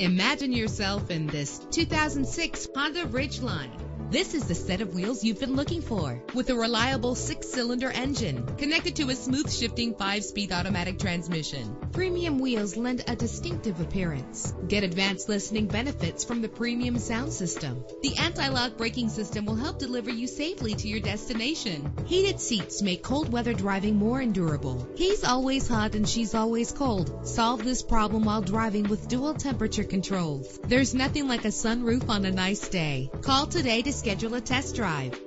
Imagine yourself in this 2006 Honda Ridgeline. This is the set of wheels you've been looking for, with a reliable 6-cylinder engine connected to a smooth shifting 5-speed automatic transmission. Premium wheels lend a distinctive appearance. Get advanced listening benefits from the premium sound system. The anti-lock braking system will help deliver you safely to your destination. Heated seats make cold weather driving more endurable. He's always hot and she's always cold. Solve this problem while driving with dual temperature controls. There's nothing like a sunroof on a nice day. Call today to schedule a test drive.